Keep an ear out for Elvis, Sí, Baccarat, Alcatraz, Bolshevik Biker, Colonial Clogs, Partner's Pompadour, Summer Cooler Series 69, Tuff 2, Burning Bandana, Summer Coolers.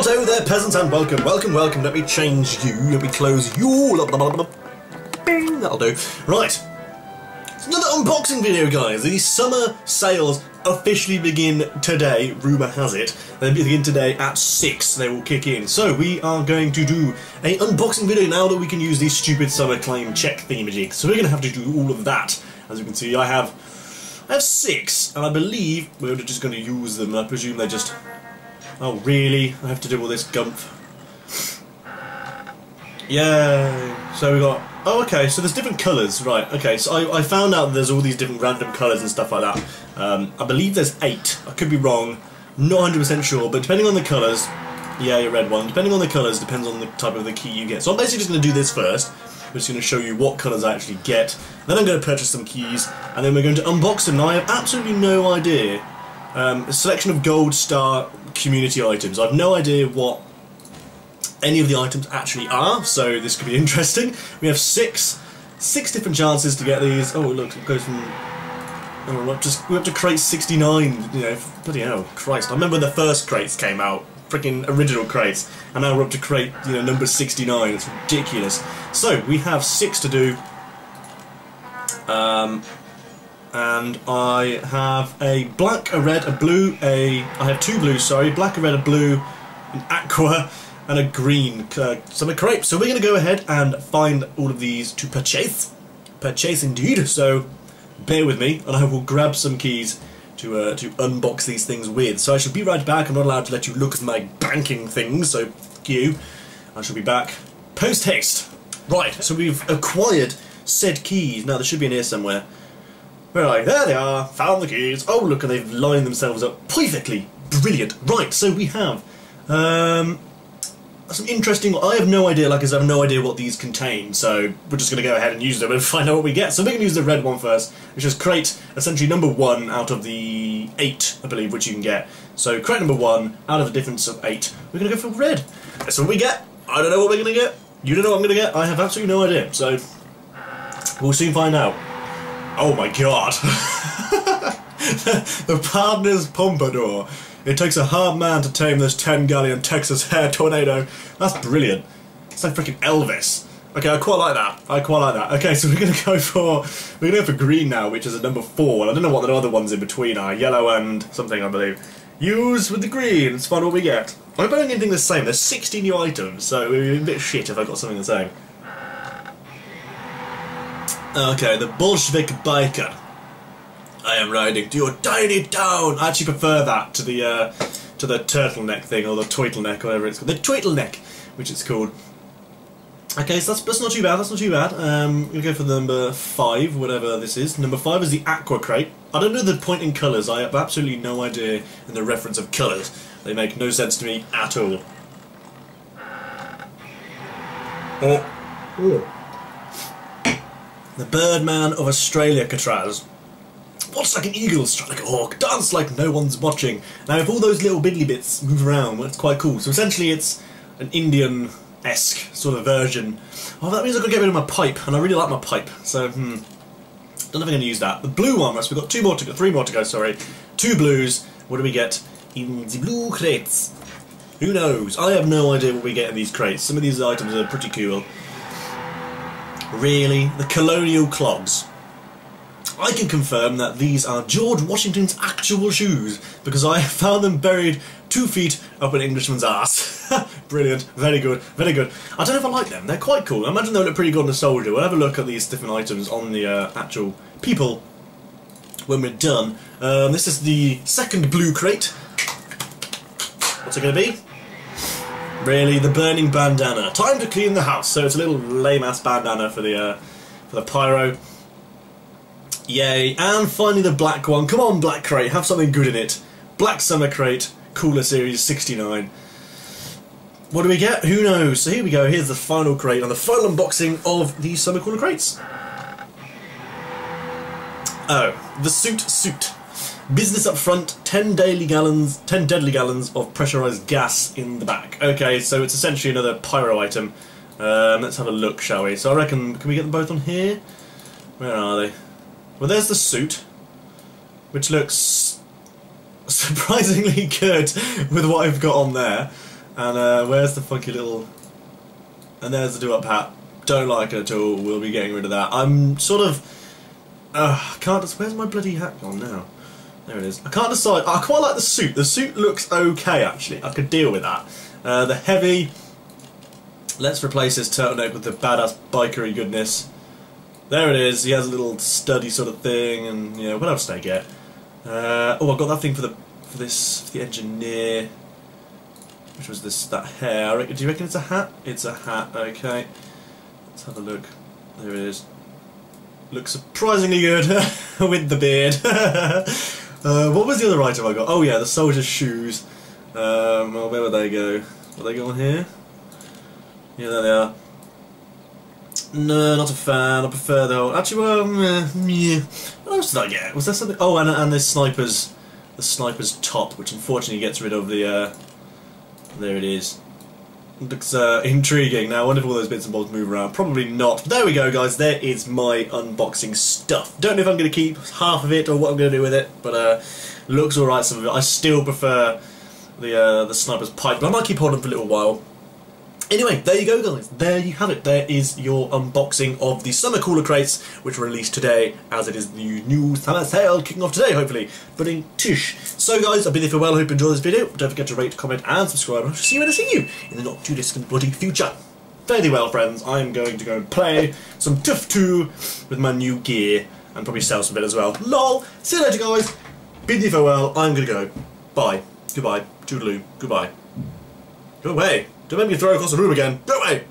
What-o there, peasants, and welcome, welcome, welcome. Let me change you, let me close you. Bing, that'll do. Right, it's another unboxing video, guys. The summer sales officially begin today, rumour has it. They begin today at 6, they will kick in. So we are going to do an unboxing video now that we can use these stupid summer claim check themagic. So we're going to have to do all of that. As you can see, I have 6, and I believe we're just going to use them. I presume they're just... Oh, really? I have to do all this gump. Yeah. So we got... Oh, okay, so there's different colours. Right, okay, so I found out that there's all these different random colours and stuff like that. I believe there's 8. I could be wrong. Not 100% sure, but depending on the colours... Yeah, your red one. Depending on the colours, depends on the type of the key you get. So I'm basically just going to do this first. I'm just going to show you what colours I actually get. Then I'm going to purchase some keys, and then we're going to unbox them. Now, I have absolutely no idea. A selection of gold star community items. I have no idea what any of the items actually are, so this could be interesting. We have six different chances to get these. Oh, look, it goes from... Oh, we have to crate 69, you know, bloody hell, Christ. I remember when the first crates came out. Freaking original crates, and now we're up to crate, you know, number 69. It's ridiculous. So we have 6 to do, and I have a black, a red, a blue, I have 2 blues, sorry, black, a red, a blue, an aqua, and a green summer crepe. So we're going to go ahead and find all of these to purchase indeed. So bear with me, and I will grab some keys to unbox these things with. So I shall be right back. I'm not allowed to let you look at my banking things, so fuck you. I shall be back post-haste. Right, so we've acquired said keys. Now, they should be in here somewhere. Where are they? There they are. Found the keys. Oh, look, and they've lined themselves up perfectly. Brilliant. Right, so we have some interesting... I have no idea, like I said, I have no idea what these contain, so we're just going to go ahead and use them and find out what we get. So we're going to use the red one first, which is crate, essentially number 1 out of the 8, I believe, which you can get. So crate number 1 out of a difference of 8. We're going to go for red. That's what we get. I don't know what we're going to get. You don't know what I'm going to get. I have absolutely no idea, so we'll soon find out. Oh my god. The Partner's Pompadour. It takes a hard man to tame this 10-galleon Texas hair tornado. That's brilliant. It's like freaking Elvis. Okay, I quite like that. I quite like that. Okay, so we're gonna go for green now, which is a number 4. And I don't know what the other ones in between are. Yellow and something, I believe. Use with the green. Let's find what we get. I hope I don't get anything the same. There's 60 new items, so it would be a bit shit if I got something the same. Okay, the Bolshevik Biker. I am riding to your tiny town. I actually prefer that to the turtleneck thing, or the tweetleneck, or whatever it's called. The tweetleneck, which it's called. Okay, so that's not too bad. That's not too bad. We'll go for number 5, whatever this is. Number 5 is the aqua crate. I don't know the point in colours. I have absolutely no idea in the reference of colours. They make no sense to me at all. Oh, ooh. The Birdman of Alcatraz. Watch like an eagle, strut like a hawk, dance like no one's watching. Now, if all those little biddly bits move around, well, it's quite cool. So essentially, it's an Indian-esque sort of version. Oh, that means I've got to get rid of my pipe, and I really like my pipe. So, don't know if I'm going to use that. The blue one, right, so we've got 3 more to go, sorry. 2 blues. What do we get in the blue crates? Who knows? I have no idea what we get in these crates. Some of these items are pretty cool. Really? The Colonial Clogs. I can confirm that these are George Washington's actual shoes, because I found them buried 2 feet up an Englishman's arse. Brilliant. Very good. Very good. I don't know if I like them. They're quite cool. I imagine they look pretty good on a soldier. We'll have a look at these different items on the actual people when we're done. This is the 2nd blue crate. What's it going to be? Really, the Burning Bandana. Time to clean the house. So it's a little lame-ass bandana for the pyro. Yay, and finally the black one. Come on, black crate, have something good in it. Black Summer Crate, Cooler Series 69. What do we get? Who knows? So here we go, here's the final crate, and the final unboxing of the Summer Cooler crates. Oh, the suit. Business up front, 10 deadly gallons of pressurised gas in the back. Okay, so it's essentially another pyro item. Let's have a look, shall we? So I reckon, can we get them both on here? Where are they? Well, there's the suit, which looks surprisingly good with what I've got on there. And where's the funky little... And there's the two-up hat. Don't like it at all. We'll be getting rid of that. I'm sort of... can't... Where's my bloody hat gone now? There it is. I can't decide. I quite like the suit. The suit looks okay, actually. I could deal with that. The heavy... Let's replace this turtleneck with the badass bikery goodness. There it is. He has a little sturdy sort of thing, and yeah, what else did I get? Oh, I got that thing for the engineer, which was this that hair. Do you reckon it's a hat? It's a hat. Okay, let's have a look. There it is. Looks surprisingly good with the beard. What was the other item I got? Oh yeah, the soldier's shoes. Well, where would they go? Will they go on here? Yeah, there they are. No, not a fan. I prefer the whole... Actually, well, yeah. What else did I get? Was there something... Oh, and the sniper's top, which unfortunately gets rid of the... There it is. It looks intriguing. Now, I wonder if all those bits and bobs move around. Probably not. But there we go, guys. There is my unboxing stuff. Don't know if I'm going to keep half of it or what I'm going to do with it, but looks alright, some of it. I still prefer the sniper's pipe, but I might keep holding for a little while. Anyway, there you go, guys. There you have it. There is your unboxing of the Summer Cooler Crates, which were released today, as it is the new summer sale kicking off today, hopefully. But in tish. So, guys, I've been there for a while. I hope you enjoyed this video. Don't forget to rate, comment, and subscribe. I'll see you when I see you in the not-too-distant bloody future. Fairly well, friends. I'm going to go and play some Tuff 2 with my new gear, and probably sell some bit as well. LOL. See you later, guys. Been there for a while. I'm going to go. Bye. Goodbye. Toodaloo. Goodbye. Go away. Don't make me throw across the room again. Go away!